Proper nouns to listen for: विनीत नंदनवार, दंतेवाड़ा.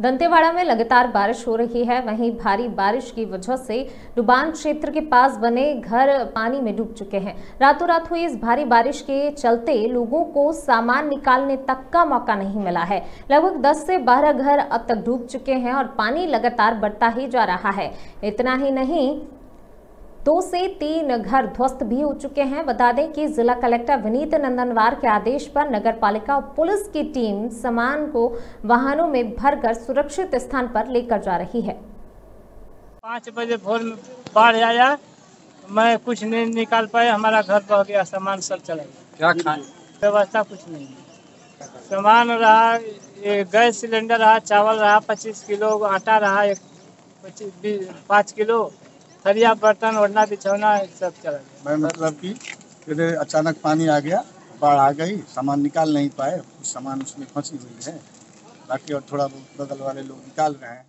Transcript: दंतेवाड़ा में लगातार बारिश हो रही है। वहीं भारी बारिश की वजह से डुबान क्षेत्र के पास बने घर पानी में डूब चुके हैं। रातों रात हुई इस भारी बारिश के चलते लोगों को सामान निकालने तक का मौका नहीं मिला है। लगभग 10 से 12 घर अब तक डूब चुके हैं और पानी लगातार बढ़ता ही जा रहा है। इतना ही नहीं, 2 से 3 घर ध्वस्त भी हो चुके हैं। बता दें कि जिला कलेक्टर विनीत नंदनवार के आदेश पर नगर पालिका और पुलिस की टीम सामान को वाहनों में भरकर सुरक्षित स्थान पर लेकर जा रही है। 5 बजे भोर में बाढ़ आया, मैं कुछ नहीं निकाल पाया, हमारा घर बह गया, सामान सब चला गया। क्या व्यवस्था कुछ नहीं, सामान रहा, गैस सिलेंडर रहा, चावल रहा 25 किलो, आटा रहा 5 किलो, हरिया बर्तन ओढ़ना बिछौना सब चला गया। मैं मतलब कि फिर अचानक पानी आ गया, बाढ़ आ गई, सामान निकाल नहीं पाए, सामान उसमें फंसी हुई है, बाकी और थोड़ा बगल वाले लोग निकाल रहे हैं।